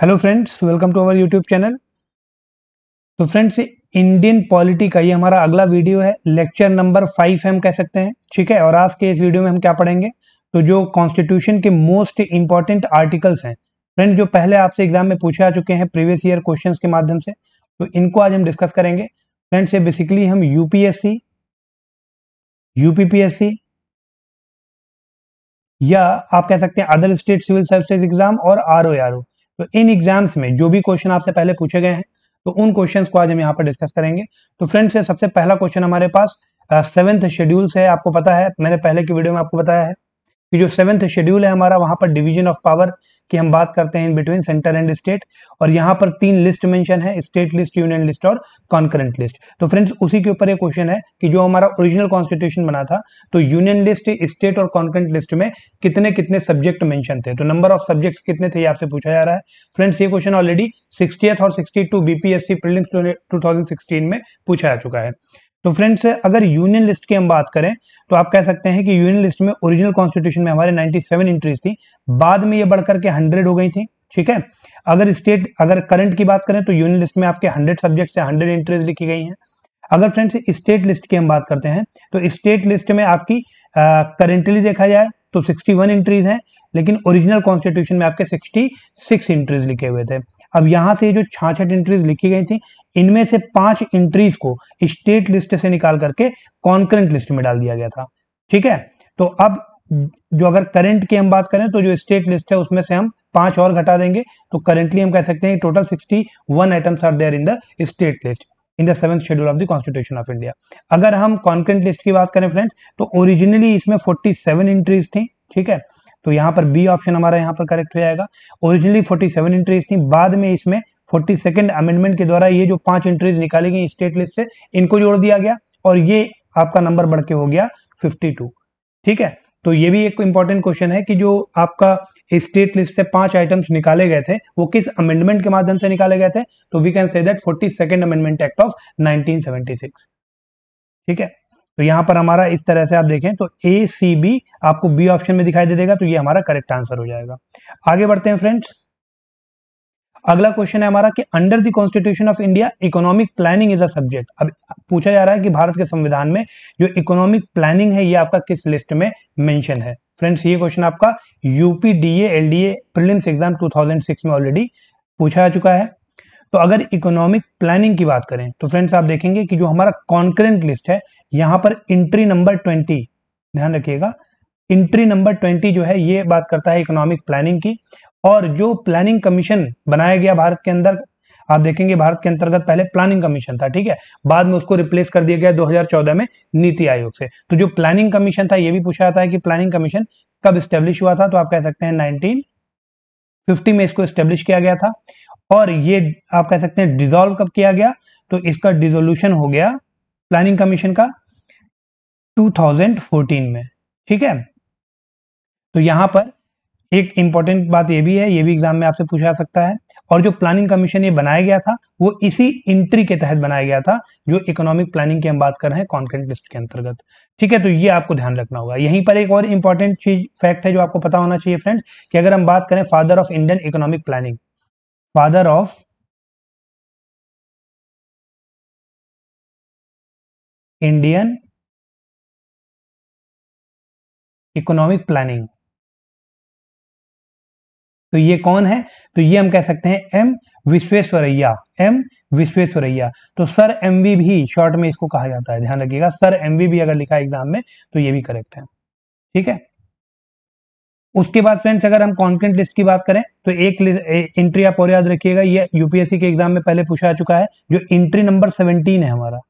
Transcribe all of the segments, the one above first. Hello friends, welcome to our YouTube channel. तो friends, Indian polity का ये हमारा अगला वीडियो है, लेक्चर नंबर 5 हम कह सकते हैं, ठीक है। और आज के इस वीडियो में हम क्या पढ़ेंगे, तो जो कॉन्स्टिट्यूशन के मोस्ट इंपॉर्टेंट आर्टिकल्स हैं फ्रेंड, जो पहले आपसे एग्जाम में पूछे आ चुके हैं प्रीवियस ईयर क्वेश्चन के माध्यम से, तो इनको आज हम डिस्कस करेंगे फ्रेंड्स। ये बेसिकली हम यूपीएससी, यूपीपीएससी या आप कह सकते हैं other state civil service exam और आरओ, तो इन एग्जाम्स में जो भी क्वेश्चन आपसे पहले पूछे गए हैं, तो उन क्वेश्चंस को आज हम यहाँ पर डिस्कस करेंगे। तो फ्रेंड्स, सबसे पहला क्वेश्चन हमारे पास 7th शेड्यूल से, आपको पता है, मैंने पहले की वीडियो में आपको बताया है कि जो 7th शेड्यूल है हमारा, वहाँ पर डिवीजन ऑफ पावर की हम बात करते हैं in between centre and state. और यहाँ पर 3 लिस्ट मेंशन है, स्टेट लिस्ट, यूनियन लिस्ट और कॉन्करेंट लिस्ट। तो फ्रेंड्स, उसी के ऊपर ये क्वेश्चन है कि जो हमारा ओरिजिनल कॉन्स्टिट्यूशन बना था, तो यूनियन लिस्ट, स्टेट और कॉन्करेंट लिस्ट में कितने कितने सब्जेक्ट मेंशन थे, तो नंबर ऑफ सब्जेक्ट्स कितने थे, ये आपसे पूछा जा रहा है। फ्रेंड्स, ये क्वेश्चन ऑलरेडी 60th और 62 बीपीएससी प्रीलिम्स 2016 में पूछा जा चुका है। तो फ्रेंड्स, अगर यूनियन लिस्ट की हम बात करें, तो आप कह सकते हैं कि यूनियन लिस्ट में ओरिजिनल कॉन्स्टिट्यूशन में हमारे 97 एंट्रीज थी, बाद में ये बढ़कर के 100 हो गई थी, ठीक है। अगर स्टेट, अगर करंट की बात करें, तो यूनियन लिस्ट में आपके 100 सब्जेक्ट से 100 एंट्रीज लिखी गई हैं। अगर फ्रेंड्स स्टेट लिस्ट की हम बात करते हैं, तो स्टेट लिस्ट में आपकी करेंटली देखा जाए तो 61 एंट्रीज हैं, लेकिन ओरिजिनल कॉन्स्टिट्यूशन में आपके 66 एंट्रीज लिखे हुए थे। अब यहाँ से जो 66 एंट्रीज लिखी गई थी, इनमें से 5 एंट्रीज को स्टेट लिस्ट से निकाल करके कॉन्करेंट लिस्ट में डाल दिया गया था, ठीक है। तो अब जो अगर करंट की हम बात करें, तो जो स्टेट लिस्ट है उसमें से हम 5 और घटा देंगे, तो करेंटली हम कह सकते हैं total 61 items are there in the state list in the 7th schedule of the constitution of India. अगर हम कॉन्करेंट लिस्ट की बात करें फ्रेंड्स, तो ओरिजिनली इसमें 47 एंट्रीज थी, ठीक है। तो यहाँ पर बी ऑप्शन हमारा यहाँ पर करेक्ट हो जाएगा। ओरिजिनली 47 एंट्रीज थी, बाद में इसमें 42nd अमेंडमेंट के द्वारा ये जो 5 एंट्रीज निकाली गई स्टेट लिस्ट से, इनको जोड़ दिया गया और ये आपका नंबर बढ़ के हो गया 52, ठीक है। तो ये भी एक इंपॉर्टेंट क्वेश्चन है कि जो आपका स्टेट लिस्ट से 5 आइटम्स निकाले गए थे, वो किस अमेंडमेंट के माध्यम से निकाले गए थे, तो we can say that 42nd amendment act of 1976, ठीक है। तो यहाँ पर हमारा इस तरह से आप देखें तो ए सी बी आपको बी ऑप्शन में दिखाई दे देगा, तो ये हमारा करेक्ट आंसर हो जाएगा। आगे बढ़ते हैं फ्रेंड्स, अगला क्वेश्चन है हमारा कि under the constitution of India economic planning is a subject. अब पूछा जा रहा है कि भारत के संविधान में जो इकोनॉमिक प्लानिंग है, ये आपका किस लिस्ट में मेंशन है। फ्रेंड्स, ये क्वेश्चन आपका यूपीडीए एलडीए प्रीलिम्स एग्जाम 2006 में ऑलरेडी पूछा जा चुका है। तो अगर इकोनॉमिक प्लानिंग की बात करें, तो फ्रेंड्स आप देखेंगे कि जो हमारा कॉन्करेंट लिस्ट है, यहाँ पर एंट्री नंबर 20, ध्यान रखिएगा, एंट्री नंबर 20 जो है ये बात करता है इकोनॉमिक प्लानिंग की। और जो प्लानिंग कमीशन बनाया गया भारत के अंदर, आप देखेंगे भारत के अंतर्गत पहले प्लानिंग कमीशन था, ठीक है, बाद में उसको रिप्लेस कर दिया गया 2014 में नीति आयोग से। तो जो प्लानिंग कमीशन था, ये भी पूछा जाता है कि प्लानिंग कमीशन कब स्टेब्लिश हुआ था, तो आप कह सकते हैं 1950 में इसको स्टेब्लिश किया गया था। और ये आप कह सकते हैं डिजोल्व कब किया गया, तो इसका डिजोल्यूशन हो गया प्लानिंग कमीशन का 2014 में, ठीक है। तो यहाँ पर एक इंपॉर्टेंट बात ये भी है, ये भी एग्जाम में आपसे पूछा जा सकता है। और जो प्लानिंग कमीशन ये बनाया गया था, वो इसी एंट्री के तहत बनाया गया था जो इकोनॉमिक प्लानिंग की हम बात कर रहे हैं कॉन्करेंट लिस्ट के अंतर्गत, ठीक है। तो ये आपको ध्यान रखना होगा। यहीं पर एक और इंपॉर्टेंट चीज, फैक्ट है जो आपको पता होना चाहिए फ्रेंड्स, कि अगर हम बात करें father of Indian economic planning, father of Indian economic planning, तो ये कौन है, तो ये हम कह सकते हैं एम विश्वेश्वरैया, एम विश्वेश्वरैया। तो सर एमवी भी शॉर्ट में इसको कहा जाता है, ध्यान रखिएगा, सर एमवी भी अगर लिखा एग्जाम में, तो ये भी करेक्ट है, ठीक है। उसके बाद फ्रेंड्स, अगर हम कॉन्करेंट लिस्ट की बात करें, तो एक एंट्री आप और याद रखिएगा, ये यूपीएससी के एग्जाम में पहले पूछा जा चुका है, जो एंट्री नंबर 17 है हमारा,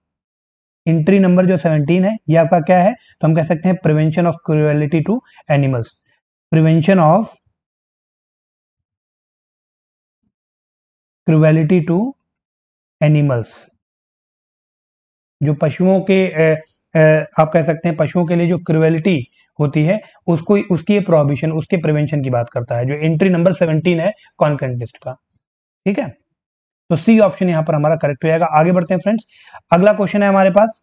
एंट्री नंबर जो 17 है, ये आपका क्या है, तो हम कह सकते हैं prevention of cruelty to animals, prevention of cruelty to animals, जो पशुओं के आप कह सकते हैं पशुओं के लिए जो क्रुएलिटी होती है, उसको, उसकी प्रोहिबिशन, उसके प्रिवेंशन की बात करता है, जो एंट्री नंबर 17 है कॉन्करेंट लिस्ट का, ठीक है। तो सी ऑप्शन यहां पर हमारा करेक्ट हो जाएगा। आगे बढ़ते हैं फ्रेंड्स, अगला क्वेश्चन है हमारे पास,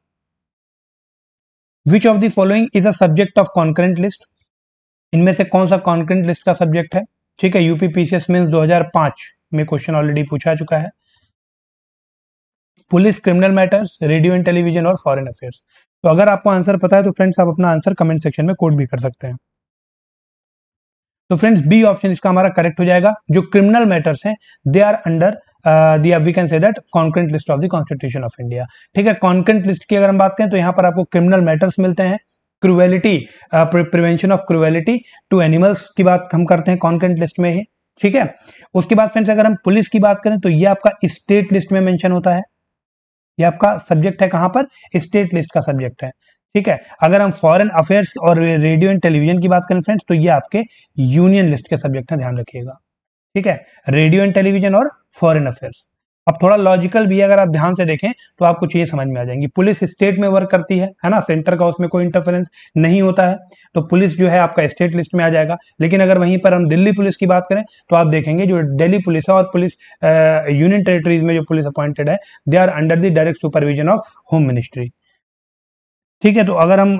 which of the following is a subject of concurrent list, इनमें से कौन सा कॉन्करेंट लिस्ट का सब्जेक्ट है, ठीक है। यूपीपीसीएस मींस 2005 में क्वेश्चन ऑलरेडी पूछा चुका है। Police, criminal matters, radio and television और फॉरेन अफेयर्स। तो अगर आपको आंसर पता है तो फ्रेंड्स आप अपना आंसर कमेंट सेक्शन में कोट भी कर सकते हैं। तो फ्रेंड्स बी ऑप्शन इसका हमारा करेक्ट हो जाएगा। जो क्रिमिनल मैटर्स हैं they are under the we can say that concurrent list of the constitution of India. ठीक है, कॉन्करेंट लिस्ट की अगर हम बात करें तो यहाँ पर आपको क्रिमिनल मैटर्स मिलते हैं। Cruelty, prevention of cruelty to animals की बात हम करते हैं कॉन्करेंट लिस्ट में ही। ठीक है, उसके बाद फ्रेंड्स अगर हम पुलिस की बात करें तो ये आपका स्टेट लिस्ट में मेंशन होता है। ये आपका सब्जेक्ट है कहाँ पर, स्टेट लिस्ट का सब्जेक्ट है। ठीक है, अगर हम फॉरेन अफेयर्स और रेडियो एंड टेलीविजन की बात करें फ्रेंड्स तो ये आपके यूनियन लिस्ट के सब्जेक्ट हैं, ध्यान रखिएगा। ठीक है, रेडियो एंड टेलीविजन और फॉरेन अफेयर्स। अब थोड़ा लॉजिकल भी अगर आप ध्यान से देखें तो आपको चीजें समझ में आ जाएंगी। पुलिस स्टेट में वर्क करती है ना, सेंटर का उसमें कोई इंटरफेरेंस नहीं होता है, तो पुलिस जो है आपका स्टेट लिस्ट में आ जाएगा। लेकिन अगर वहीं पर हम दिल्ली पुलिस की बात करें तो आप देखेंगे जो दिल्ली पुलिस है और पुलिस यूनियन टेरिटरीज में जो पुलिस अपॉइंटेड है they are under the direct supervision of home ministry. ठीक है, तो अगर हम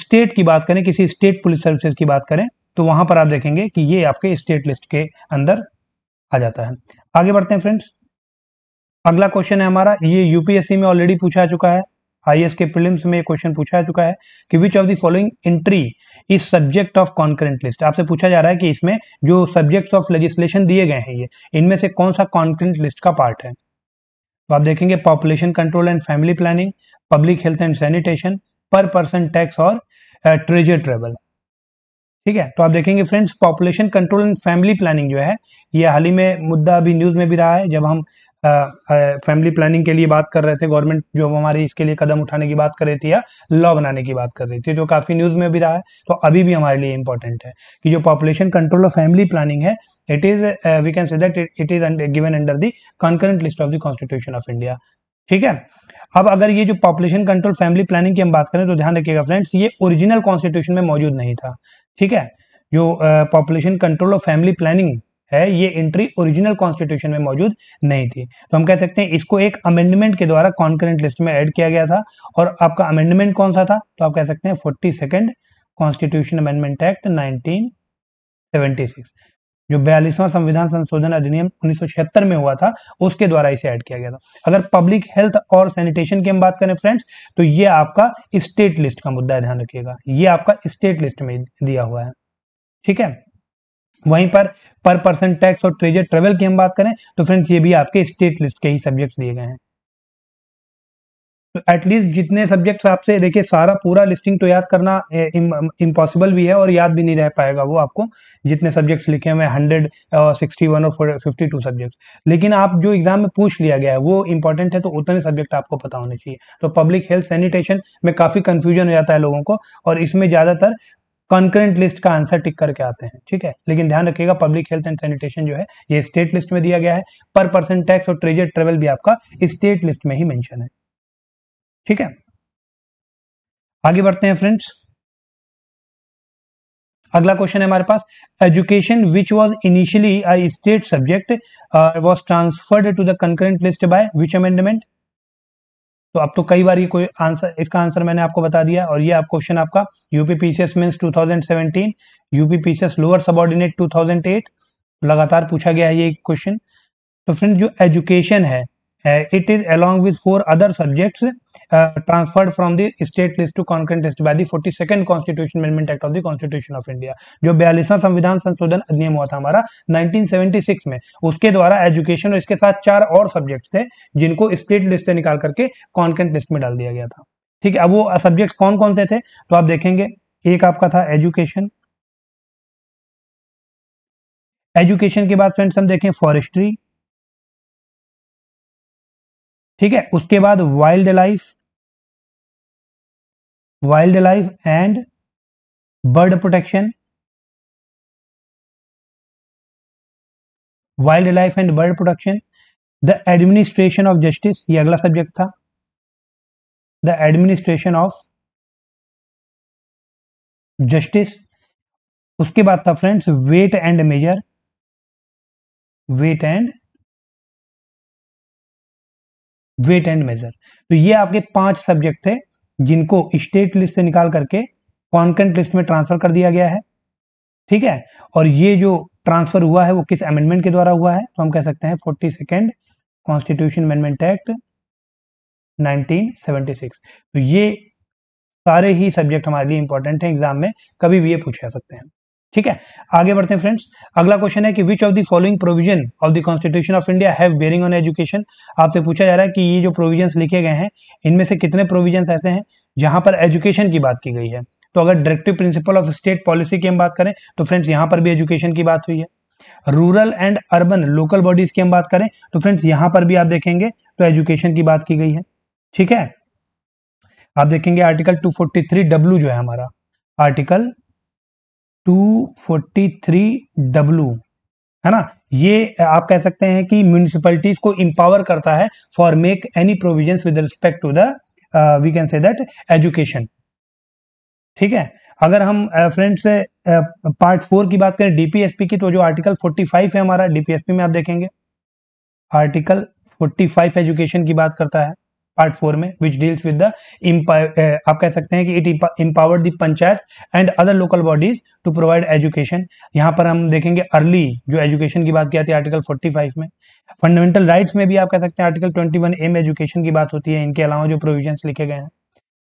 स्टेट की बात करें, किसी स्टेट पुलिस सर्विसेज की बात करें तो वहां पर आप देखेंगे कि ये आपके स्टेट लिस्ट के अंदर आ जाता है। आगे बढ़ते हैं फ्रेंड्स, अगला क्वेश्चन है हमारा, ये यूपीएससी में ऑलरेडी पूछा चुका है, आईएएस के प्रीलिम्स में क्वेश्चन पूछा चुका है कि which of the following entry is subject of concurrent list. आपसे पूछा जा रहा है कि इसमें जो सब्जेक्ट्स ऑफ लेजिस्लेशन दिए गए हैं ये इनमें से कौन सा कॉन्करेंट लिस्ट का पार्ट है। तो आप देखेंगे population control and family planning, public health and sanitation, per person tax और ट्रेजर ट्रेवल। ठीक है, तो आप देखेंगे friends population control and family planning जो है ये हाल ही में मुद्दा अभी न्यूज में भी रहा है। जब हम फैमिली प्लानिंग के लिए बात कर रहे थे, गवर्नमेंट जो हमारी इसके लिए कदम उठाने की बात कर रही थी या लॉ बनाने की बात कर रही थी, तो काफी न्यूज में भी रहा है। तो अभी भी हमारे लिए इंपॉर्टेंट है कि जो पॉपुलेशन कंट्रोल और फैमिली प्लानिंग है it is we can say that it is given under the concurrent list of the constitution of India. ठीक है, अब अगर ये जो पॉपुलेशन कंट्रोल फैमिली प्लानिंग की हम बात करें तो ध्यान रखिएगा फ्रेंड्स ये ओरिजिनल कॉन्स्टिट्यूशन में मौजूद नहीं था। ठीक है, जो पॉपुलेशन कंट्रोल और फैमिली प्लानिंग है ये एंट्री ओरिजिनल कॉन्स्टिट्यूशन में मौजूद नहीं थी, तो हम कह सकते हैं इसको एक अमेंडमेंट के द्वारा कॉन्करेंट लिस्ट में ऐड किया गया था। और आपका अमेंडमेंट कौन सा था, तो आप कह सकते हैं 42वां कॉन्स्टिट्यूशन अमेंडमेंट एक्ट 1976, जो 42वां संविधान संशोधन अधिनियम 1976 में हुआ था उसके द्वारा इसे ऐड किया गया था। अगर पब्लिक हेल्थ और सैनिटेशन की हम बात करें फ्रेंड्स तो ये आपका स्टेट लिस्ट का मुद्दा है, ध्यान रखिएगा ये आपका स्टेट लिस्ट में दिया हुआ है। ठीक है, वहीं पर पर्सन टैक्स और ट्रेजर ट्रेवल की हम बात करें तो फ्रेंड्स ये भी आपके स्टेट लिस्ट के ही सब्जेक्ट्स दिए गए हैं। तो एटलीस्ट जितने सब्जेक्ट्स आपसे, देखिए सारा पूरा लिस्टिंग तो याद करना इम्पॉसिबल भी है और याद भी नहीं रह पाएगा वो आपको, जितने सब्जेक्ट्स लिखे हुए 161 और 52 सब्जेक्ट्स, लेकिन आप जो एग्जाम में पूछ लिया गया है वो इंपॉर्टेंट है तो उतने सब्जेक्ट आपको पता होने चाहिए। तो पब्लिक हेल्थ सैनिटेशन में काफी कंफ्यूजन हो जाता है लोगों को और इसमें ज्यादातर कॉन्करेंट लिस्ट का आंसर टिक करके आते हैं। ठीक है, लेकिन ध्यान रखिएगा पब्लिक हेल्थ एंड सैनिटेशन जो है ये स्टेट लिस्ट में दिया गया है। पर पर्सन टैक्स और ट्रेजर ट्रेवल भी आपका स्टेट लिस्ट में ही मेंशन है। ठीक है, आगे बढ़ते हैं फ्रेंड्स, अगला क्वेश्चन है हमारे पास, education which was initially a state subject was transferred to the concurrent list by which amendment. तो अब तो कई बार ये कोई आंसर, इसका आंसर मैंने आपको बता दिया और ये आप क्वेश्चन आपका UPPCS mains 2017, UPPCS lower subordinate 2008 लगातार पूछा गया है ये क्वेश्चन। तो फ्रेंड्स जो एजुकेशन है it is along with 4 other subjects transferred from the state list to concurrent list by the 42वां constitution amendment act of the constitution of India, जो 42वां संविधान संशोधन अधिनियम हुआ था हमारा 1976 में, उसके द्वारा एजुकेशन और इसके साथ 4 और सब्जेक्ट्स थे जिनको स्टेट लिस्ट से निकाल करके कॉन्करेंट लिस्ट में डाल दिया गया था। ठीक है, अब वो सब्जेक्ट कौन कौन से थे तो आप देखेंगे एक आपका था एजुकेशन, एजुकेशन के बाद फ्रेंड्स हम देखें फॉरेस्ट्री, ठीक है, उसके बाद wild life, and bird protection, the administration of justice ये अगला सब्जेक्ट था, द एडमिनिस्ट्रेशन ऑफ जस्टिस। उसके बाद था friends weight and measure, weight and measure. तो ये आपके 5 सब्जेक्ट थे जिनको स्टेट लिस्ट से निकाल करके कॉन्करेंट लिस्ट में ट्रांसफर कर दिया गया है। ठीक है। और ये जो ट्रांसफर हुआ है वो किस अमेंडमेंट के द्वारा हुआ है, तो हम कह सकते हैं 42वां कॉन्स्टिट्यूशन अमेंडमेंट एक्ट 1976। तो ये सारे ही सब्जेक्ट हमारे लिए इंपॉर्टेंट हैं, एग्जाम में कभी भी ये पूछे जा सकते हैं। ठीक है, आगे बढ़ते हैं फ्रेंड्स। अगला क्वेश्चन है कि which of the following provision of the constitution of India have bearing on education. आपसे पूछा जा रहा है कि ये जो प्रोविजंस लिखे गए हैं इनमें से कितने प्रोविजंस ऐसे हैं जहां पर एजुकेशन की बात की गई है। तो अगर directive principle of state policy की हम बात करें तो फ्रेंड्स यहाँ पर भी एजुकेशन की बात हुई है। Rural and urban local bodies की हम बात करें तो फ्रेंड्स यहाँ पर भी आप देखेंगे तो एजुकेशन की बात की गई है। ठीक है, आप देखेंगे आर्टिकल 243W जो है हमारा, आर्टिकल 243W है ना, ये आप कह सकते हैं कि म्यूनिसिपैलिटीज को इंपावर करता है for make any provisions with respect to the we can say that education. ठीक है, अगर हम फ्रेंड्स पार्ट 4 की बात करें डीपीएसपी की, तो जो आर्टिकल 45 है हमारा डीपीएसपी में आप देखेंगे आर्टिकल 45 एजुकेशन की बात करता है पार्ट 4 में, विच डील्स विद द आप कह सकते हैं कि it empowered the panchayat and other local bodies to provide education. यहाँ पर हम देखेंगे अर्ली जो एजुकेशन की बात की जाती है आर्टिकल 45 में। फंडामेंटल राइट्स में भी आप कह सकते हैं आर्टिकल 21A में एजुकेशन की बात होती है, इनके अलावा जो प्रोविजंस लिखे गए हैं।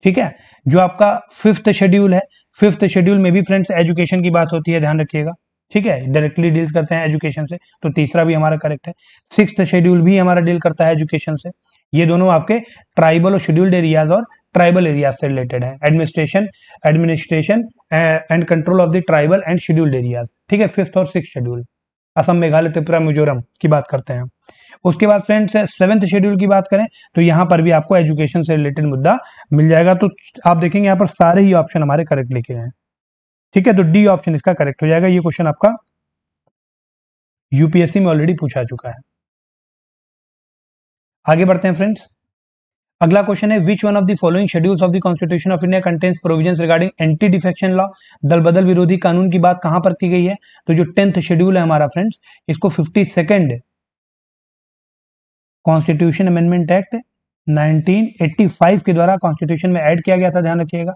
ठीक है, जो आपका 5वां शेड्यूल है, 5वां शेड्यूल में भी फ्रेंड्स एजुकेशन की बात होती है, ध्यान रखिएगा। ठीक है, डायरेक्टली डील करते हैं एजुकेशन से, तो तीसरा भी हमारा करेक्ट है। 6वां शेड्यूल भी हमारा डील करता है एजुकेशन से। ये दोनों आपके ट्राइबल और शेड्यूल्ड एरियाज और ट्राइबल एरियाज से रिलेटेड हैं, administration and control of the tribal and scheduled areas. ठीक है, 5वां और 6वां शेड्यूल असम, मेघालय, त्रिपुरा, मिजोरम की बात करते हैं। उसके बाद फ्रेंड्स 7वां शेड्यूल की बात करें तो यहाँ पर भी आपको एजुकेशन से रिलेटेड मुद्दा मिल जाएगा। तो आप देखेंगे यहाँ पर सारे ही ऑप्शन हमारे करेक्ट लिखे हैं। ठीक है, तो डी ऑप्शन इसका करेक्ट हो जाएगा। ये क्वेश्चन आपका यूपीएससी में ऑलरेडी पूछा चुका है। आगे बढ़ते हैं फ्रेंड्स। अगला क्वेश्चन है which one of the following schedules of the constitution of India contains provisions regarding anti defection law. दल बदल विरोधी कानून की बात कहां पर की गई है, तो जो 10वां शेड्यूल है हमारा फ्रेंड्स, इसको 52वां कॉन्स्टिट्यूशन अमेंडमेंट एक्ट 1985 के द्वारा कॉन्स्टिट्यूशन में ऐड किया गया था, ध्यान रखिएगा।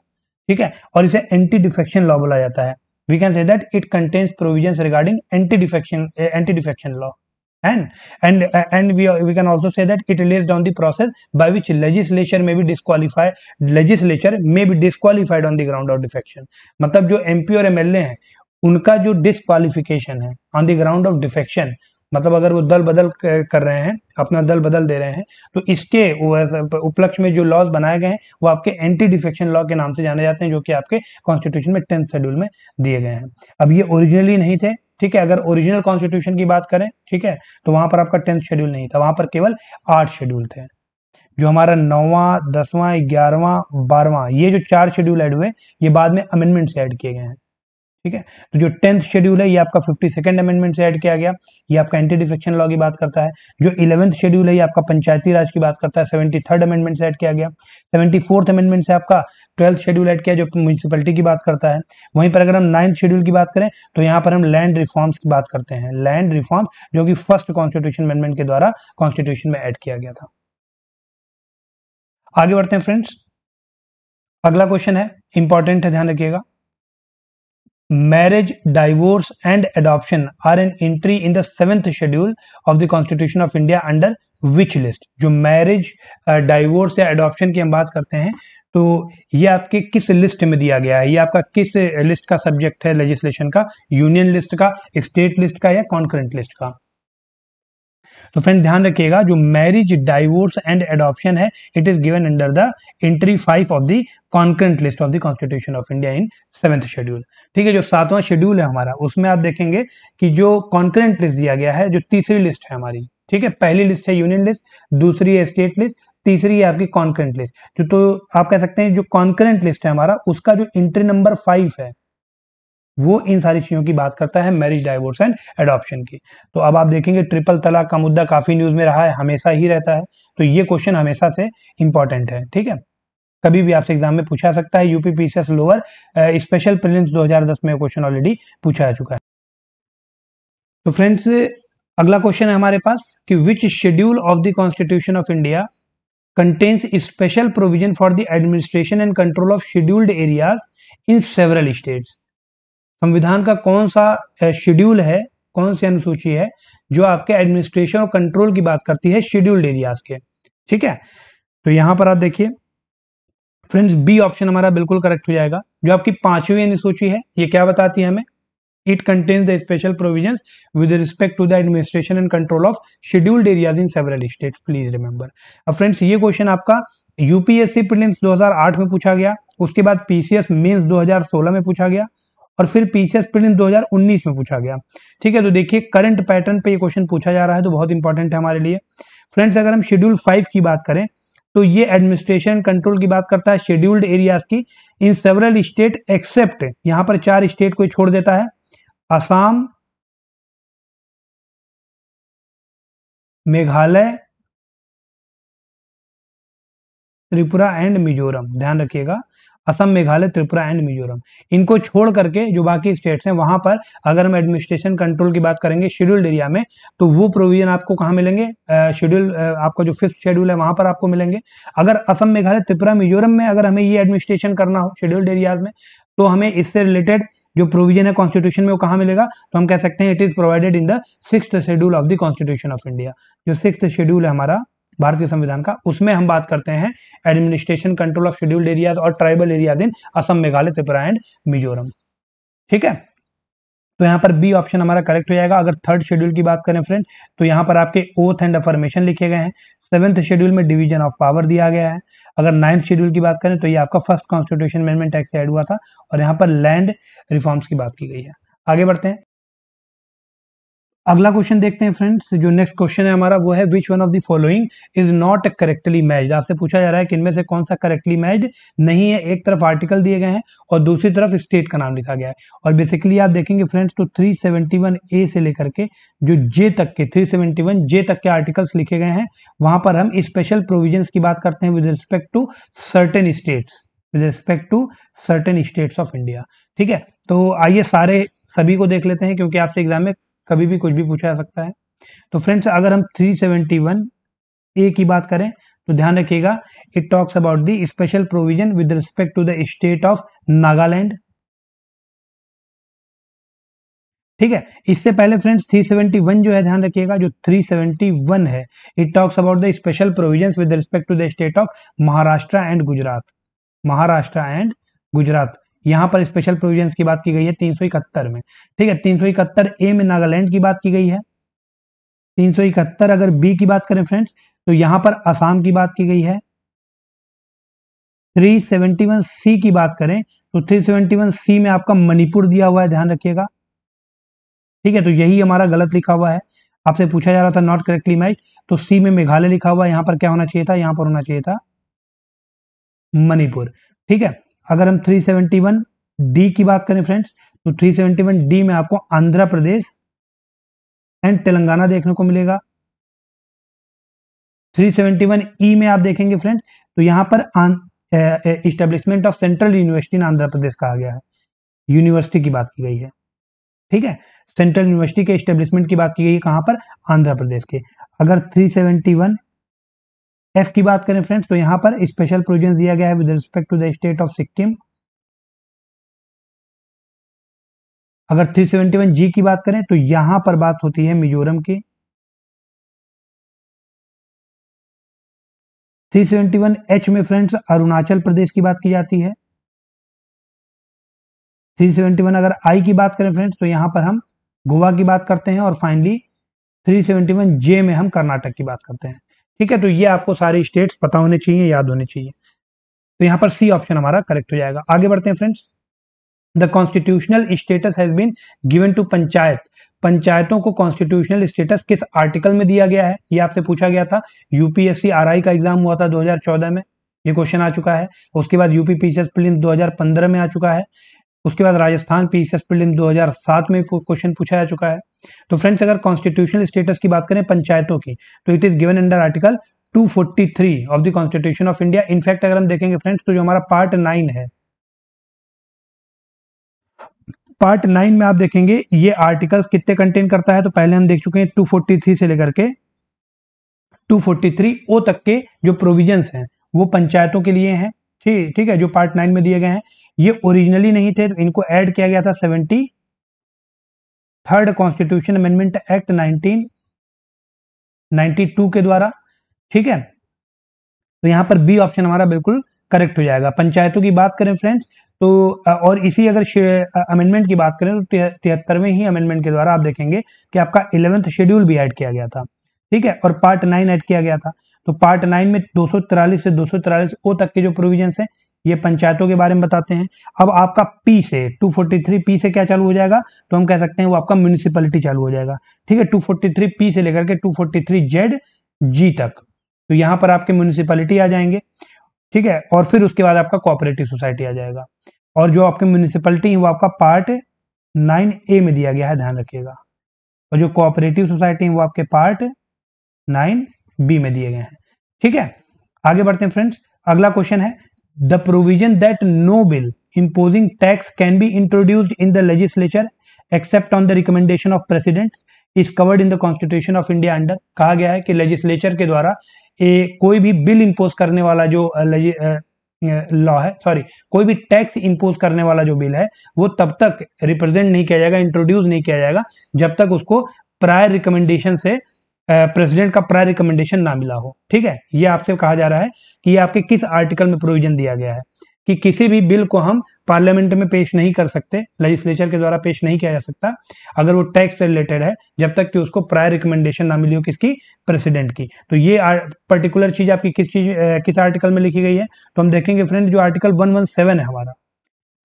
ठीक है, और इसे एंटी डिफेक्शन लॉ बोला जाता है। We can say that it contains provisions regarding anti defection law and we can also say that it lays down the process by which legislature may be disqualified on the ground of defection। मतलब जो MP और MLA हैं उनका जो disqualification है on the ground of defection, मतलब अगर वो दल बदल कर रहे हैं, अपना दल बदल दे रहे हैं, तो इसके उपलक्ष्य में जो लॉज बनाए गए हैं वो आपके एंटी डिफेक्शन लॉ के नाम से जाने जाते हैं, जो कि आपके कॉन्स्टिट्यूशन में 10वां शेड्यूल में दिए गए हैं। अब ये ओरिजिनली नहीं थे। ठीक है, अगर ओरिजिनल कॉन्स्टिट्यूशन की बात करें, ठीक है, तो वहां पर आपका 10वां शेड्यूल नहीं था, वहां पर केवल 8 शेड्यूल थे। जो हमारा 9वां, 10वां, 11वां, 12वां, ये जो 4 शेड्यूल ऐड हुए ये बाद में अमेंडमेंट से ऐड किए गए हैं। ठीक है, तो जो 10वां शेड्यूल है ये आपका 52वां अमेंडमेंट से ऐड किया गया, ये आपका एंटी डिफेक्शन लॉ की बात करता है। जो 11वां शेड्यूल है ये आपका पंचायती राज की बात करता है, 73वां अमेंडमेंट से ऐड किया गया। 74वां अमेंडमेंट से आपका 12वां शेड्यूल ऐड किया जो म्यूनिसिपैलिटी की बात करता है। वहीं पर अगर हम 9वां शेड्यूल की बात करें तो यहाँ पर हम लैंड रिफॉर्म्स की बात करते हैं, लैंड रिफॉर्म जो कि 1वां कॉन्स्टिट्यूशन अमेंडमेंट के द्वारा कॉन्स्टिट्यूशन में ऐड किया गया था। आगे बढ़ते हैं फ्रेंड्स। अगला क्वेश्चन है, इंपॉर्टेंट है, ध्यान रखिएगा। Marriage, divorce and adoption are an entry in the 7th schedule of the Constitution of India under which list? जो marriage, divorce या adoption की हम बात करते हैं तो ये आपके किस लिस्ट में दिया गया है, ये आपका किस लिस्ट का सब्जेक्ट है लेजिस्लेशन का, यूनियन लिस्ट का, स्टेट लिस्ट का या कॉन्करेंट लिस्ट का। तो फ्रेंड ध्यान रखिएगा, जो मैरिज, डाइवोर्स एंड एडॉप्शन है it is given under the entry 5 of the concurrent list of the constitution of India in 7वां शेड्यूल। ठीक है, जो 7वां शेड्यूल है हमारा उसमें आप देखेंगे कि जो कॉन्करेंट लिस्ट दिया गया है, जो तीसरी लिस्ट है हमारी। ठीक है, पहली लिस्ट है यूनियन लिस्ट, दूसरी है स्टेट लिस्ट, तीसरी है आपकी कॉन्करेंट लिस्ट। तो आप कह सकते हैं जो कॉन्करेंट लिस्ट है हमारा उसका जो एंट्री नंबर 5 है वो इन सारी चीजों की बात करता है, मैरिज, डाइवोर्स एंड एडॉप्शन की। तो अब आप देखेंगे ट्रिपल तलाक का मुद्दा काफी न्यूज में रहा है, हमेशा ही रहता है, तो ये क्वेश्चन हमेशा से इंपॉर्टेंट है। ठीक है, कभी भी आपसे एग्जाम में पूछा सकता है। यूपीपीसीएस लोअर स्पेशल प्रीलिम्स 2010 में क्वेश्चन ऑलरेडी पूछा जा चुका है। तो फ्रेंड्स अगला क्वेश्चन है हमारे पास कि which schedule of the constitution of India contains special provision for the administration and control of scheduled areas in several states. संविधान का कौन सा शेड्यूल है, कौन सी अनुसूची है जो आपके एडमिनिस्ट्रेशन और कंट्रोल की बात करती है शेड्यूल्ड एरियाज के। ठीक है, तो यहां पर आप देखिए फ्रेंड्स बी ऑप्शन हमारा बिल्कुल करेक्ट हो जाएगा। जो आपकी पांचवी अनुसूची है ये क्या बताती है हमें, it contains the special provisions with respect to the administration and control of scheduled areas in several states, please remember. अब फ्रेंड्स ये क्वेश्चन आपका यूपीएससी प्रीलिम्स 2008 में पूछा गया, उसके बाद पीसीएस मेंस 2016 में पूछा गया और फिर पीसीएस प्रीलिम्स 2019 में पूछा गया। ठीक है, तो देखिए करंट पैटर्न पे ये क्वेश्चन पूछा जा रहा है तो बहुत इंपॉर्टेंट है हमारे लिए। फ्रेंड्स अगर हम शेड्यूल 5 की बात करें तो ये एडमिनिस्ट्रेशन एंड कंट्रोल की बात करता है शेड्यूल्ड एरियाज की इन सेवरल स्टेट एक्सेप्ट, यहाँ पर 4 स्टेट को छोड़ देता है, असम, मेघालय, त्रिपुरा एंड मिजोरम। ध्यान रखिएगा असम, मेघालय, त्रिपुरा एंड मिजोरम, इनको छोड़ करके जो बाकी स्टेट्स हैं वहां पर अगर हम एडमिनिस्ट्रेशन कंट्रोल की बात करेंगे शेड्यूल्ड एरिया में तो वो प्रोविजन आपको कहाँ मिलेंगे, शेड्यूल आपका जो 5th शेड्यूल है वहां पर आपको मिलेंगे। अगर असम, मेघालय, त्रिपुरा, मिजोरम में अगर हमें ये एडमिनिस्ट्रेशन करना हो शेड्यूल्ड एरियाज में तो हमें इससे रिलेटेड जो प्रोविजन है कॉन्स्टिट्यूशन में वो कहाँ मिलेगा, तो हम कह सकते हैं it is provided in the 6th schedule of the constitution of India. जो 6th शेड्यूल है हमारा भारत के संविधान का, उसमें हम बात करते हैं administration control of scheduled areas और tribal areas in Assam, Meghalaya, Tripura and Mizoram. ठीक है, तो यहाँ पर बी ऑप्शन हमारा करेक्ट हो जाएगा। अगर 3rd शेड्यूल की बात करें फ्रेंड तो यहाँ पर आपके ओथ एंड अफर्मेशन लिखे गए हैं, 7th शेड्यूल में डिवीजन ऑफ पावर दिया गया है। अगर 9th शेड्यूल की बात करें तो ये आपका 1st कॉन्स्टिट्यूशन अमेंडमेंट एक्ट से ऐड हुआ था और यहाँ पर लैंड रिफॉर्म्स की बात की गई है। आगे बढ़ते हैं, अगला क्वेश्चन देखते हैं फ्रेंड्स। जो नेक्स्ट क्वेश्चन है हमारा वो है which one of the following is not correctly matched, आपसे पूछा जा रहा है कि इनमें से कौन सा करेक्टली मैच्ड नहीं है। एक तरफ आर्टिकल दिए गए हैं और दूसरी तरफ स्टेट का नाम लिखा गया है और बेसिकली आप देखेंगे फ्रेंड्स तो 371 ए से लेकर के जो जे तक के 371 जे तक के आर्टिकल्स लिखे गए हैं, वहां पर हम स्पेशल प्रोविजंस की बात करते हैं with respect to certain states, with respect to certain states of India. ठीक है, तो आइए सभी को देख लेते हैं क्योंकि आपसे एग्जाम में कभी भी कुछ भी पूछा जा सकता है। तो फ्रेंड्स अगर हम 371 ए की बात करें तो ध्यान रखिएगा it talks about the special provision with respect to the state of Nagaland. ठीक है, इससे पहले फ्रेंड्स 371 जो है, ध्यान रखिएगा जो 371 है it talks about the special provisions with respect to the state of Maharashtra and Gujarat, Maharashtra and Gujarat, यहाँ पर स्पेशल प्रोविजंस की बात की गई है 371 में। ठीक है, 371 ए में नागालैंड की बात की गई है। 371 अगर बी की बात करें फ्रेंड्स तो यहाँ पर असम की बात की गई है। 371 सी की बात करें तो 371 सी में आपका मणिपुर दिया हुआ है, ध्यान रखिएगा। ठीक है, तो यही हमारा गलत लिखा हुआ है, आपसे पूछा जा रहा था नॉट करेक्टली मैच्ड, तो सी में मेघालय लिखा हुआ है, यहाँ पर क्या होना चाहिए था, यहाँ पर होना चाहिए था मणिपुर। ठीक है, अगर हम 371 डी की बात करें फ्रेंड्स तो 371 डी में आपको आंध्र प्रदेश एंड तेलंगाना देखने को मिलेगा। 371 ई में आप देखेंगे फ्रेंड्स तो यहाँ पर establishment of central university in Andhra Pradesh कहा गया है, यूनिवर्सिटी की बात की गई है। ठीक है, सेंट्रल यूनिवर्सिटी के एस्टेब्लिशमेंट की बात की गई है कहाँ पर, आंध्र प्रदेश के। अगर 371 एफ की बात करें फ्रेंड्स तो यहाँ पर स्पेशल प्रोविजन दिया गया है with respect to the state of Sikkim. अगर 371 जी की बात करें तो यहाँ पर बात होती है मिजोरम की। 371 एच में फ्रेंड्स अरुणाचल प्रदेश की बात की जाती है। 371 अगर आई की बात करें फ्रेंड्स तो यहाँ पर हम गोवा की बात करते हैं और फाइनली 371 जे में हम कर्नाटक की बात करते हैं। ठीक है, तो ये आपको सारे स्टेट्स पता होने चाहिए, याद होने चाहिए, तो यहाँ पर सी ऑप्शन हमारा करेक्ट हो जाएगा। आगे बढ़ते हैं friends, the constitutional status has been given to panchayat, पंचायतों को कॉन्स्टिट्यूशनल स्टेटस किस आर्टिकल में दिया गया है, ये आपसे पूछा गया था। यूपीएससी आरआई का एग्जाम हुआ था 2014 में, ये क्वेश्चन आ चुका है। उसके बाद यूपीपीसीएस प्रीलिम्स 2015 में आ चुका है। उसके बाद राजस्थान पीसीएस प्रीलिम्स 2007 में क्वेश्चन पूछा जा चुका है। तो फ्रेंड्स अगर कॉन्स्टिट्यूशनल स्टेटस की बात करें पंचायतों की तो it is given under article 243 of the constitution of India. In fact अगर हम देखेंगे फ्रेंड्स तो जो हमारा पार्ट 9 है, पार्ट 9 में आप देखेंगे ये आर्टिकल्स कितने कंटेन करता है, तो पहले हम देख चुके हैं 243 से लेकर के 243 ओ तक के जो प्रोविजंस हैं वो पंचायतों के लिए हैं। ठीक है, जो पार्ट 9 में दिए गए हैं। ये ओरिजिनली नहीं थे, इनको ऐड किया गया था 73rd कॉन्स्टिट्यूशन अमेंडमेंट एक्ट 1992 के द्वारा। ठीक है, तो यहाँ पर बी ऑप्शन हमारा बिल्कुल करेक्ट हो जाएगा। पंचायतों की बात करें फ्रेंड्स तो, और इसी अगर अमेंडमेंट की बात करें तो 73वें ही अमेंडमेंट के द्वारा आप देखेंगे कि आपका 11th शेड्यूल भी ऐड किया गया था। ठीक है, और पार्ट 9 ऐड किया गया था। तो पार्ट 9 में 243 से 243 ओ तक के जो प्रोविजंस हैं ये पंचायतों के बारे में बताते हैं। अब आपका पी से 243 पी से क्या चालू हो जाएगा, तो हम कह सकते हैं वो आपका म्यूनिसिपैलिटी चालू हो जाएगा। ठीक है, 243 पी से लेकर के 243 जेड जी तक, तो यहाँ पर आपके म्यूनिसिपैलिटी आ जाएंगे। ठीक है, और फिर उसके बाद आपका कोऑपरेटिव सोसाइटी आ जाएगा। और जो आपके म्यूनिसिपैलिटी है वो आपका पार्ट 9A में दिया गया है, ध्यान रखिएगा। और जो कोऑपरेटिव सोसाइटी है वो आपके पार्ट 9B में दिए गए हैं। ठीक है, आगे बढ़ते हैं फ्रेंड्स। अगला क्वेश्चन है the provision that no bill imposing tax can be introduced in the legislature except on the recommendation of president is covered in the constitution of India under. कहा गया है कि लेजिस्लेचर के द्वारा कोई भी बिल इंपोज करने वाला जो लॉ है, सॉरी कोई भी टैक्स इंपोज करने वाला जो बिल है वो तब तक रिप्रेजेंट नहीं किया जाएगा, इंट्रोड्यूस नहीं किया जाएगा जब तक उसको प्रायर रिकमेंडेशन से प्रेसिडेंट का प्रायर रिकमेंडेशन ना मिला हो। ठीक है, ये आपसे कहा जा रहा है कि ये आपके किस आर्टिकल में प्रोविजन दिया गया है कि किसी भी बिल को हम पार्लियामेंट में पेश नहीं कर सकते, लेजिस्लेचर के द्वारा पेश नहीं किया जा सकता अगर वो टैक्स से रिलेटेड है जब तक कि उसको प्रायर रिकमेंडेशन ना मिली हो किसकी, प्रेसिडेंट की। तो ये पर्टिकुलर चीज आपकी किस आर्टिकल में लिखी गई है, तो हम देखेंगे फ्रेंड जो आर्टिकल 117 है हमारा,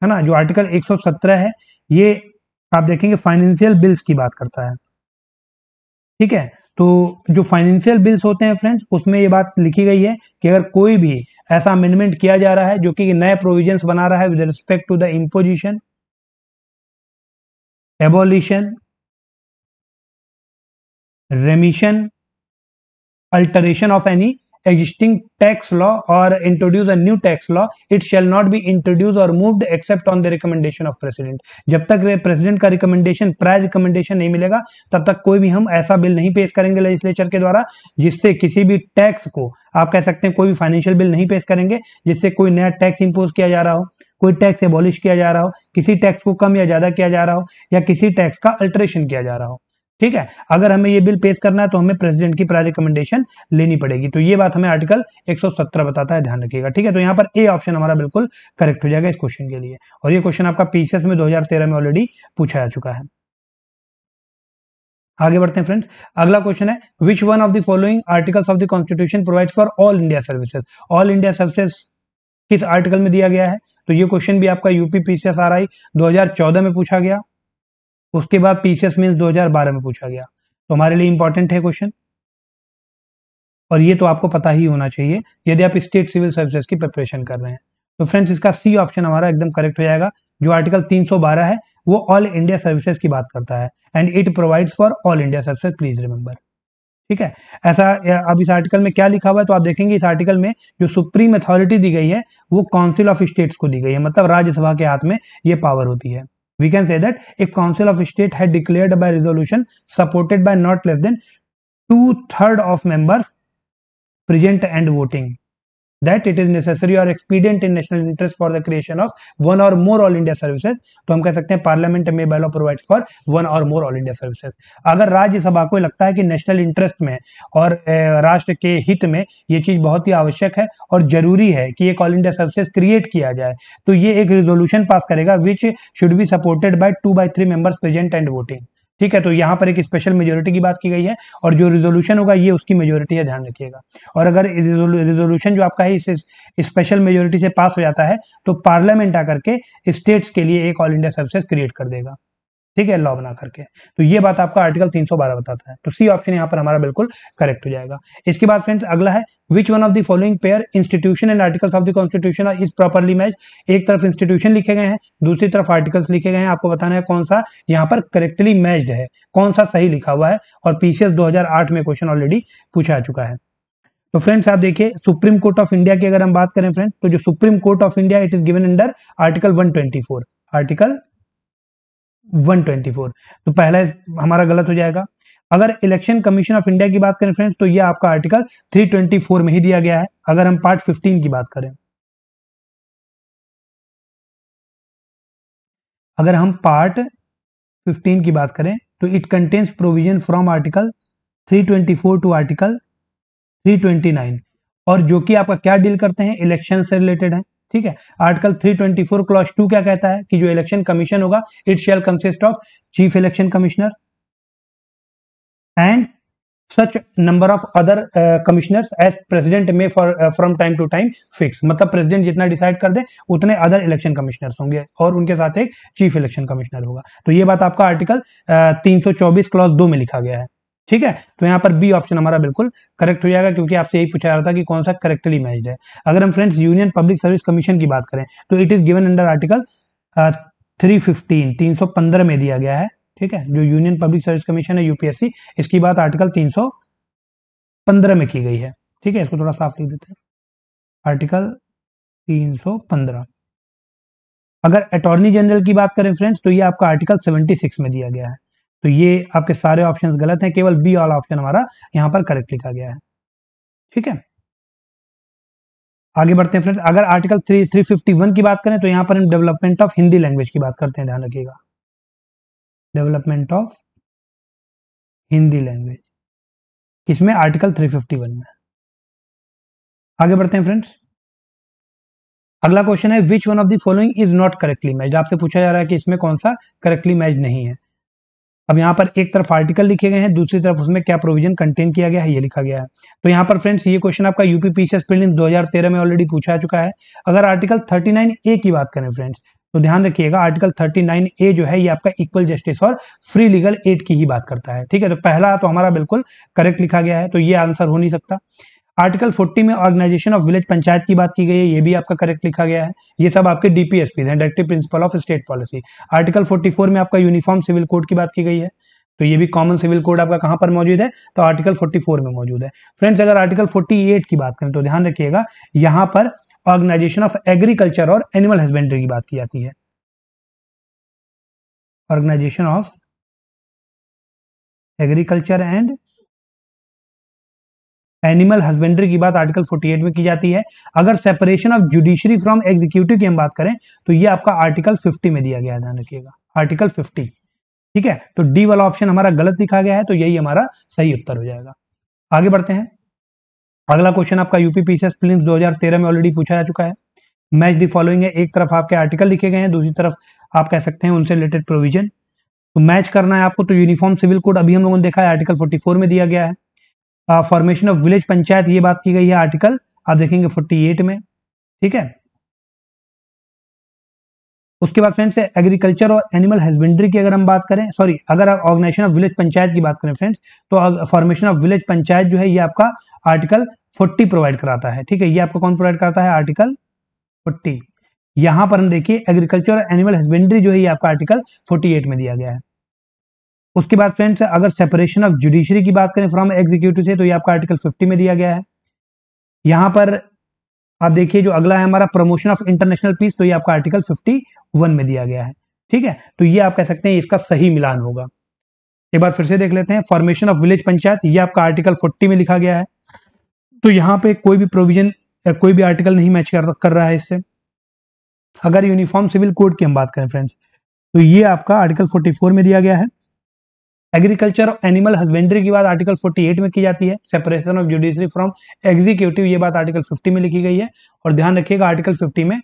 है ना, जो आर्टिकल 117 है ये आप देखेंगे फाइनेंशियल बिल्स की बात करता है। ठीक है, तो जो फाइनेंशियल बिल्स होते हैं फ्रेंड्स उसमें ये बात लिखी गई है कि अगर कोई भी ऐसा अमेंडमेंट किया जा रहा है जो कि नए प्रोविजंस बना रहा है with respect to the imposition, abolition, remission, alteration of any existing tax law और introduce a new tax law, it shall not be introduce और moved except on the recommendation of president. जब तक president का recommendation, prior recommendation नहीं मिलेगा तब तक कोई भी हम ऐसा बिल नहीं पेश करेंगे लेजिस्लेचर के द्वारा जिससे किसी भी टैक्स को, आप कह सकते हैं कोई भी फाइनेंशियल बिल नहीं पेश करेंगे जिससे कोई नया टैक्स इंपोज किया जा रहा हो, कोई टैक्स एबॉलिश किया जा रहा हो, किसी टैक्स को कम या ज्यादा किया जा रहा हो या किसी टैक्स का अल्टरेशन किया जा रहा हो। ठीक है, अगर हमें ये बिल पेश करना है तो हमें प्रेसिडेंट की प्रायर रिकमेंडेशन लेनी पड़ेगी। तो ये बात हमें आर्टिकल 117 बताता है, ध्यान रखिएगा। ठीक है, तो यहाँ पर ए ऑप्शन हमारा बिल्कुल करेक्ट हो जाएगा इस क्वेश्चन के लिए। और ये क्वेश्चन आपका पीसीएस में 2013 में ऑलरेडी पूछा जा चुका है। आगे बढ़ते हैं फ्रेंड्स। अगला क्वेश्चन है which one of the following articles of the constitution provides for all India services. All India services किस आर्टिकल में दिया गया है, तो ये क्वेश्चन भी आपका यूपीपीसीएस 2014 में पूछा गया, उसके बाद पीसीएस मींस 2012 में पूछा गया। तो हमारे लिए इंपॉर्टेंट है क्वेश्चन और ये तो आपको पता ही होना चाहिए यदि आप स्टेट सिविल सर्विसेज की प्रिपरेशन कर रहे हैं। तो फ्रेंड्स इसका सी ऑप्शन हमारा एकदम करेक्ट हो जाएगा। जो आर्टिकल 312 है वो ऑल इंडिया सर्विसेज की बात करता है and it provides for all India services, please remember. ठीक है, ऐसा अब इस आर्टिकल में क्या लिखा हुआ है तो आप देखेंगे इस आर्टिकल में जो सुप्रीम अथॉरिटी दी गई है वो काउंसिल ऑफ स्टेट्स को दी गई है, मतलब राज्यसभा के हाथ में ये पावर होती है। We can say that a council of state had declared by resolution supported by not less than 2/3 of members present and voting that it is necessary or expedient in national interest for the creation of one or more all India services। तो हम कह सकते हैं parliament में by law provides for one or more all India services। अगर राज्यसभा को लगता है कि नेशनल इंटरेस्ट में और राष्ट्र के हित में ये चीज बहुत ही आवश्यक है और जरूरी है कि एक all India services क्रिएट किया जाए तो ये एक resolution पास करेगा which should be supported by 2/3 members present and voting। ठीक है, तो यहाँ पर एक स्पेशल मेजोरिटी की बात की गई है और जो रिजोल्यूशन होगा ये उसकी मेजोरिटी है, ध्यान रखिएगा। और अगर रिजोल्यूशन जो आपका है इस स्पेशल मेजोरिटी से पास हो जाता है तो पार्लियामेंट आकर के स्टेट्स के लिए एक ऑल इंडिया सर्विसेज क्रिएट कर देगा। ठीक है, लॉ बना करके। तो ये बात आपका आर्टिकल 312 बताता है। तो सी ऑप्शन यहाँ पर हमारा बिल्कुल करेक्ट हो जाएगा। इसके बाद फ्रेंड्स अगला है which one of the following pair institution and articles of the constitution is properly matched. एक तरफ इंस्टीट्यूशन लिखे गए हैं, दूसरी तरफ आर्टिकल्स लिखे गए हैं, आपको बताना है कौन सा यहाँ पर करेक्टली मैच्ड है, कौन सा सही लिखा हुआ है। और पीसीएस 2008 में क्वेश्चन ऑलरेडी पूछा चुका है। तो फ्रेंड्स आप देखिए सुप्रीम कोर्ट ऑफ इंडिया की अगर हम बात करें फ्रेंड्स तो जो supreme court of India it is given under article 124, article 124। तो पहला हमारा गलत हो जाएगा। अगर इलेक्शन कमीशन ऑफ इंडिया की बात करें फ्रेंड्स तो ये आपका आर्टिकल 324 में ही दिया गया है। अगर हम पार्ट 15 की बात करें अगर हम पार्ट 15 की बात करें तो it contains provision from article 324 to article 329 और जो कि आपका क्या डील करते हैं, इलेक्शन से रिलेटेड है। ठीक है, आर्टिकल 324 क्लॉज 2 क्या कहता है कि जो इलेक्शन कमीशन होगा it shall consist of chief election commissioner and such number of other commissioners as president में from time to time fix, मतलब प्रेसिडेंट जितना डिसाइड कर दे उतने अदर इलेक्शन कमिश्नर्स होंगे और उनके साथ एक चीफ इलेक्शन कमिश्नर होगा। तो ये बात आपका आर्टिकल 324 क्लॉज 2 में लिखा गया है। ठीक है, तो यहाँ पर बी ऑप्शन हमारा बिल्कुल करेक्ट हो जाएगा क्योंकि आपसे यही पूछा जा रहा था कि कौन सा करेक्टली मैच्ड है। अगर हम friends union public service commission की बात करें तो it is given under article 315 में दिया गया है। ठीक है, जो यूनियन पब्लिक सर्विस कमीशन है यूपीएससी, इसकी बात आर्टिकल 315 में की गई है। ठीक है, इसको थोड़ा साफ लिख देते हैं, आर्टिकल 315। अगर अटॉर्नी जनरल की बात करें फ्रेंड्स तो ये आपका आर्टिकल 76 में दिया गया है। तो ये आपके सारे ऑप्शंस गलत हैं, केवल बी ऑल ऑप्शन हमारा यहाँ पर करेक्ट लिखा गया है। ठीक है, आगे बढ़ते हैं फ्रेंड्स। अगर आर्टिकल 351 की बात करें तो यहाँ पर हम डेवलपमेंट ऑफ हिंदी लैंग्वेज की बात करते हैं, ध्यान रखिएगा, डेवलपमेंट ऑफ हिंदी लैंग्वेज, इसमें आर्टिकल 351 में। आगे बढ़ते हैं फ्रेंड्स, अगला क्वेश्चन है which one of the following is not correctly matched. आपसे पूछा जा रहा है कि इसमें कौन सा करेक्टली मैच्ड नहीं है। अब यहाँ पर एक तरफ आर्टिकल लिखे गए हैं, दूसरी तरफ उसमें क्या प्रोविजन कंटेन किया गया है ये लिखा गया है। तो यहाँ पर फ्रेंड्स ये क्वेश्चन आपका यूपीपीसीएस प्रीलिम्स 2013 में ऑलरेडी पूछा चुका है। अगर आर्टिकल 39A की बात करें फ्रेंड्स तो ध्यान रखिएगा, आर्टिकल 39A जो है ये आपका इक्वल जस्टिस और फ्री लीगल एड की ही बात करता है। ठीक है, तो पहला तो हमारा बिल्कुल करेक्ट लिखा गया है, तो ये आंसर हो नहीं सकता। आर्टिकल 40 में ऑर्गेनाइजेशन ऑफ विलेज पंचायत की बात की गई है, ये भी आपका करेक्ट लिखा गया है। ये सब आपके डीपीएसपी हैं, directive principle of state policy. Article 44 में आपका यूनिफॉर्म सिविल कोड की बात की गई है, तो ये भी कॉमन सिविल कोड आपका कहाँ पर मौजूद है, तो आर्टिकल 44 में मौजूद है। फ्रेंड्स अगर आर्टिकल 48 की बात करें तो ध्यान रखिएगा यहाँ पर ऑर्गेनाइजेशन ऑफ एग्रीकल्चर और एनिमल हस्बेंड्री की बात की जाती है, organisation of agriculture and animal husbandry की बात आर्टिकल 48 में की जाती है। अगर separation of judiciary from executive की हम बात करें तो ये आपका आर्टिकल 50 में दिया गया है, ध्यान रखिएगा, आर्टिकल 50। ठीक है, तो डी वाला ऑप्शन हमारा गलत लिखा गया है, तो यही हमारा सही उत्तर हो जाएगा। आगे बढ़ते हैं, अगला क्वेश्चन आपका यूपीपीसीएस प्रीलिम्स 2013 में ऑलरेडी पूछा जा चुका है। मैच द फॉलोइंग है, एक तरफ आपके आर्टिकल लिखे गए हैं, दूसरी तरफ आप कह सकते हैं उनसे रिलेटेड प्रोविजन, तो मैच करना है आपको। तो यूनिफॉर्म सिविल कोड अभी हम लोगों ने देखा है, आर्टिकल 44 में दिया गया है। फॉर्मेशन ऑफ विलेज पंचायत ये बात की गई है आर्टिकल आप देखेंगे 48 में। ठीक है, उसके बाद फ्रेंड्स एग्रीकल्चर और एनिमल हस्बेंड्री की अगर हम बात करें, सॉरी अगर आप ऑर्गेनाइजेशन ऑफ विलेज पंचायत की बात करें फ्रेंड्स तो फॉर्मेशन ऑफ विलेज पंचायत जो है ये आपका आर्टिकल 40 प्रोवाइड कराता है। ठीक है, ये आपको कौन प्रोवाइड कराता है, आर्टिकल 40। यहां पर हम देखिए एग्रीकल्चर और एनिमल हस्बेंड्री जो है ये आपका आर्टिकल 48 में दिया गया है। उसके बाद फ्रेंड्स अगर सेपरेशन ऑफ जुडिशरी की बात करें फ्रॉम एग्जीक्यूटिव से तो ये आपका आर्टिकल 50 में दिया गया है। यहाँ पर आप देखिए जो अगला है हमारा प्रमोशन ऑफ इंटरनेशनल पीस, तो ये आपका आर्टिकल 51 में दिया गया है। ठीक है, तो ये आप कह सकते हैं इसका सही मिलान होगा। एक बार फिर से देख लेते हैं, फॉर्मेशन ऑफ विलेज पंचायत ये आपका आर्टिकल 40 में लिखा गया है, तो यहाँ पे कोई भी प्रोविजन कोई भी आर्टिकल नहीं मैच कर रहा है इससे। अगर यूनिफॉर्म सिविल कोड की हम बात करें फ्रेंड्स तो ये आपका आर्टिकल 44 में दिया गया है। एग्रीकल्चर और एनिमल हस्बेंड्री की बात आर्टिकल 48 में की जाती है। Separation of judiciary from executive ये बात आर्टिकल 50 में लिखी गई है। और ध्यान रखिएगा आर्टिकल 50 में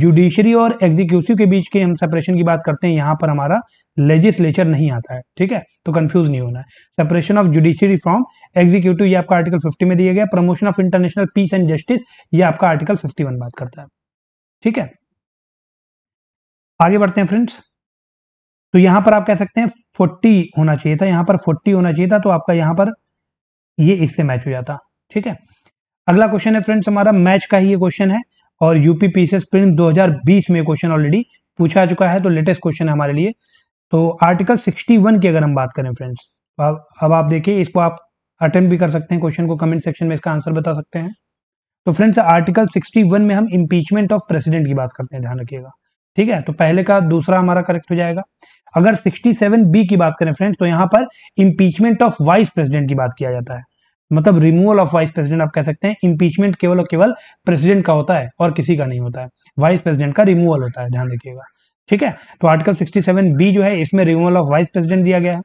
जुडिशरी और एग्जीक्यूटिव के बीच के हम सेपरेशन की बात करते हैं, यहाँ पर हमारा लेजिस्लेचर नहीं आता है। ठीक है, तो कंफ्यूज नहीं होना है। Separation of judiciary from executive ये आपका आर्टिकल 50 में दिया गया। Promotion of international peace and justice ये आपका आर्टिकल 51 बात करता है। ठीक है, आगे बढ़ते हैं फ्रेंड्स, तो यहाँ पर आप कह सकते हैं 40 होना चाहिए था, यहाँ पर 40 होना चाहिए था, तो आपका यहाँ पर ये इससे मैच हो जाता। ठीक है, अगला क्वेश्चन है फ्रेंड्स हमारा मैच का ही ये क्वेश्चन है और यूपीपीसीएस प्रीलिम्स 2020 में क्वेश्चन ऑलरेडी पूछा चुका है, तो लेटेस्ट क्वेश्चन है हमारे लिए। तो आर्टिकल 61 की अगर हम बात करें फ्रेंड्स तो अब आप देखिए इसको आप अटेम्प्ट भी कर सकते हैं, क्वेश्चन को कमेंट सेक्शन में इसका आंसर बता सकते हैं। तो फ्रेंड्स आर्टिकल 61 में हम इम्पीचमेंट ऑफ प्रेसिडेंट की बात करते हैं, ध्यान रखिएगा। ठीक है, तो पहले का दूसरा हमारा करेक्ट हो जाएगा। अगर 67B की बात करें फ्रेंड्स तो यहाँ पर इम्पीचमेंट ऑफ वाइस प्रेसिडेंट की बात किया जाता है, मतलब रिमूवल ऑफ वाइस प्रेसिडेंट आप कह सकते हैं। इम्पीचमेंट केवल और केवल प्रेसिडेंट का होता है और किसी का नहीं होता है, वाइस प्रेसिडेंट का रिमूवल होता है, ध्यान रखिएगा। ठीक है। तो आर्टिकल 67B जो है इसमें रिमूवल ऑफ वाइस प्रेसिडेंट दिया गया है।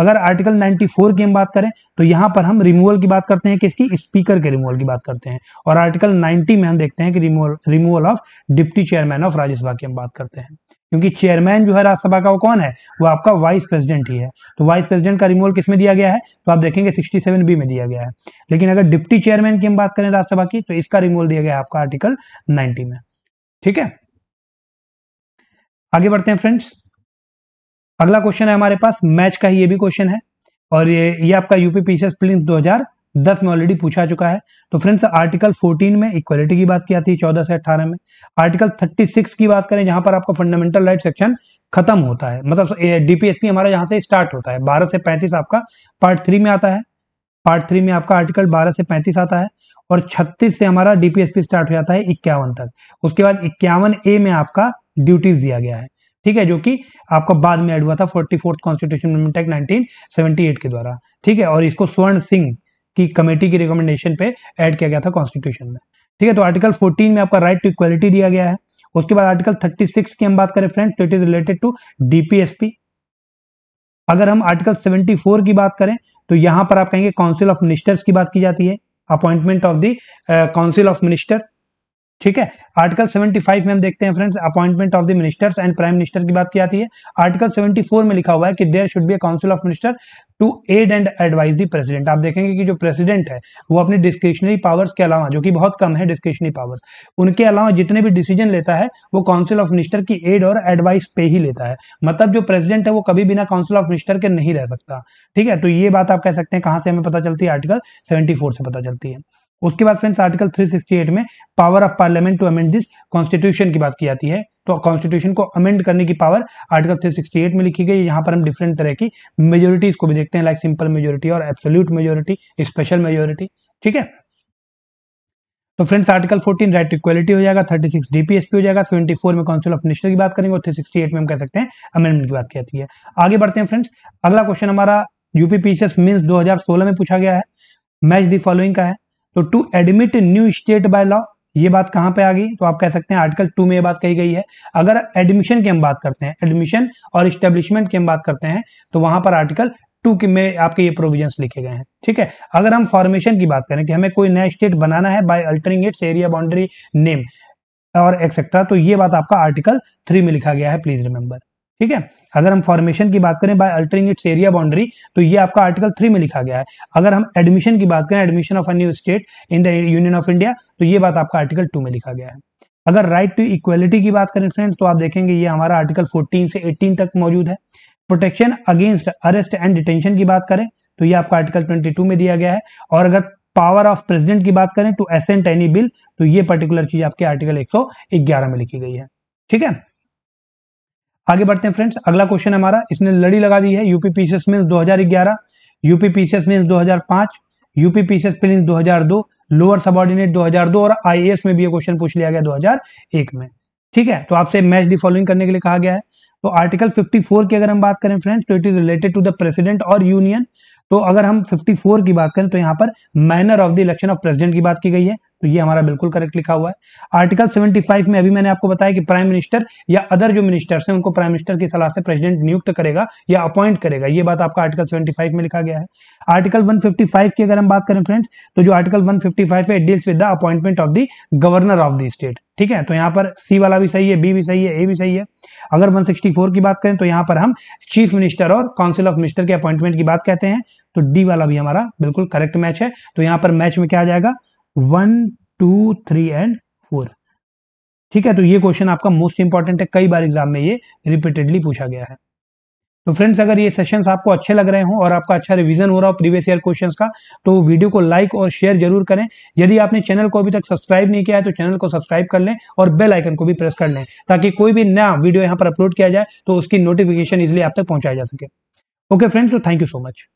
अगर आर्टिकल 94 की हम बात करें तो यहाँ पर हम रिमूवल की बात करते हैं, किसकी, स्पीकर के रिमूवल की बात करते हैं। और आर्टिकल 90 में हम देखते हैं कि removal of deputy chairman of Rajya Sabha की हम बात करते हैं, क्योंकि चेयरमैन जो है राज्यसभा का वो कौन है, वो आपका वाइस प्रेसिडेंट ही है। तो वाइस प्रेसिडेंट का रिमूवल किसमें दिया गया है, तो आप देखेंगे 67B में दिया गया है। लेकिन अगर डिप्टी चेयरमैन की हम बात करें राज्यसभा की, तो इसका रिमूवल दिया गया है आपका आर्टिकल 90 में। ठीक है, आगे बढ़ते हैं फ्रेंड्स। अगला क्वेश्चन है हमारे पास मैच का ही, ये भी क्वेश्चन है और ये आपका यूपीपीसीएस प्रीलिम्स 2010 में ऑलरेडी पूछा चुका है। तो फ्रेंड्स आर्टिकल 14 में इक्वालिटी की बात की जाती है, 14 से 18 में। आर्टिकल 36 की बात करें जहां पर आपका फंडामेंटल राइट सेक्शन खत्म होता है, मतलब डीपीएसपी हमारा यहाँ से स्टार्ट होता है। 12 से 35 आपका पार्ट 3 में आता है, पार्ट 3 में आपका आर्टिकल 12 से 35 आता है। और 36 से हमारा डीपीएसपी स्टार्ट हो जाता है 51 तक। उसके बाद 51A में आपका ड्यूटीज दिया गया है, ठीक है, जो कि आपका बाद में ऐड हुआ था 44th कॉन्स्टिट्यूशन अमेंडमेंट एक्ट 1978 के द्वारा, ठीक है। और इसको स्वर्ण सिंह की कमेटी की रिकमेंडेशन पे ऐड किया गया था कॉन्स्टिट्यूशन में, ठीक है। तो आर्टिकल 14 में आपका राइट टू इक्वालिटी दिया गया है। उसके बाद आर्टिकल 36 की हम बात करें फ्रेंड्स, तो it is related to DPSP. अगर हम आर्टिकल 74 की बात करें तो यहाँ पर आप कहेंगे काउंसिल ऑफ मिनिस्टर्स की बात की जाती है, appointment of the council of minister, ठीक है। आर्टिकल 75 में हम देखते हैं friends appointment of the ministers and prime minister की बात की जाती है। आर्टिकल 74 में लिखा हुआ है कि there should be a council of minister to aid and advise the president. आप देखेंगे कि जो प्रेसिडेंट है वो अपने डिस्क्रिशनरी पावर्स के अलावा, जो कि बहुत कम है डिस्क्रिशनरी पावर्स, उनके अलावा जितने भी डिसीजन लेता है वो काउंसिल ऑफ मिनिस्टर की एड और एडवाइस पे ही लेता है। मतलब जो प्रेसिडेंट है वो कभी बिना काउंसिल ऑफ मिनिस्टर के नहीं रह सकता, ठीक है। तो ये बात आप कह सकते हैं कहाँ से हमें पता चलती है, आर्टिकल 74 से पता चलती है। उसके बाद फ्रेंड्स आर्टिकल 368 में power of parliament to amend this constitution की बात की जाती है। तो कॉन्स्टिट्यूशन को अमेंड करने की पावर आर्टिकल 368 में लिखी गई है। यहाँ पर हम डिफरेंट तरह की मेजोरिटीज को भी देखते हैं, लाइक सिंपल मेजोरिटी और एब्सोल्यूट मेजोरिटी, स्पेशल मेजोरिटी, ठीक है। तो friends article 14 right to equality हो जाएगा, 36 डीपीएसपी हो जाएगा, 74 में काउंसिल ऑफ मिनिस्टर की बात करेंगे और 368 में हम कह सकते हैं अमेंडमेंट की बात की जाती है। आगे बढ़ते हैं फ्रेंड्स, अगला क्वेश्चन हमारा यूपीपीसीएस मींस 2016 में पूछा गया है, मैच द फॉलोइंग का है। तो to admit new state by law, ये बात कहाँ पे आ गई, तो आप कह सकते हैं आर्टिकल 2 में ये बात कही गई है। अगर एडमिशन की हम बात करते हैं, एडमिशन और स्टेब्लिशमेंट की हम बात करते हैं, तो वहां पर आर्टिकल 2 में आपके ये प्रोविजंस लिखे गए हैं, ठीक है। अगर हम फॉर्मेशन की बात करें कि हमें कोई नया स्टेट बनाना है by altering its area boundary name और एक्सेट्रा, तो ये बात आपका आर्टिकल 3 में लिखा गया है, प्लीज रिमेंबर, ठीक है। अगर हम फॉर्मेशन की बात करें by altering its area boundary, तो ये आपका आर्टिकल 3 में लिखा गया है। अगर हम एडमिशन की बात करें, admission of a new state in the union of India, तो ये बात आपका आर्टिकल 2 में लिखा गया है। अगर राइट टू इक्वालिटी की बात करें फ्रेंड्स, तो आप देखेंगे ये हमारा आर्टिकल 14 से 18 तक मौजूद है। Protection against arrest and detention की बात करें तो ये आपका आर्टिकल 22 में दिया गया है। और अगर पावर ऑफ प्रेसिडेंट की बात करें टू एसेंट एनी बिल, तो ये पर्टिकुलर चीज आपके आर्टिकल 111 में लिखी गई है, ठीक है। आगे बढ़ते हैं फ्रेंड्स, अगला क्वेश्चन हमारा, इसने लड़ी लगा दी है, UPPCS mains 2011, UPPCS mains 2005, UPPCS prelims 2002, lower subordinate 2002 और आईएएस में भी ये क्वेश्चन पूछ लिया गया 2001 में, ठीक है। तो आपसे मैच द फॉलोइंग करने के लिए कहा गया है। तो आर्टिकल 54 की अगर हम बात करें फ्रेंड्स, तो it is related to the president और यूनियन। तो अगर हम 54 की बात करें तो यहाँ पर manner of the election of president की बात की गई है, तो ये हमारा बिल्कुल करेक्ट लिखा हुआ है। आर्टिकल 75 में अभी मैंने आपको बताया कि प्राइम मिनिस्टर या अदर जो मिनिस्टर्स हैं उनको प्राइम मिनिस्टर की सलाह से प्रेसिडेंट नियुक्त करेगा या अपॉइंट करेगा, ये बात आपका आर्टिकल 75 में लिखा गया है। आर्टिकल 155 की अगर हम बात करें फ्रेंड्स, तो जो आर्टिकल 155 है deals with the appointment of the governor of the state, ठीक है। तो यहाँ पर सी वाला भी सही है, बी भी सही है, ए भी सही है। अगर 164 की बात करें तो यहाँ पर हम चीफ मिनिस्टर और काउंसिल ऑफ मिनिस्टर के अपॉइंटमेंट की बात कहते हैं, तो डी वाला भी हमारा बिल्कुल करेक्ट मैच है। तो यहाँ पर मैच में क्या आ जाएगा, 1, 2, 3 एंड 4, ठीक है। तो ये क्वेश्चन आपका मोस्ट इंपॉर्टेंट है, कई बार एग्जाम में ये रिपीटेडली पूछा गया है। तो फ्रेंड्स अगर ये सेशंस आपको अच्छे लग रहे हों और आपका अच्छा रिवीजन हो रहा हो प्रीवियस ईयर क्वेश्चंस का, तो वीडियो को लाइक और शेयर जरूर करें। यदि आपने चैनल को अभी तक सब्सक्राइब नहीं किया है तो चैनल को सब्सक्राइब कर लें और बेल आइकन को भी प्रेस कर लें, ताकि कोई भी नया वीडियो यहाँ पर अपलोड किया जाए तो उसकी नोटिफिकेशन इजिली आप तक पहुंचाया जा सके। ओके फ्रेंड्स, तो थैंक यू सो मच।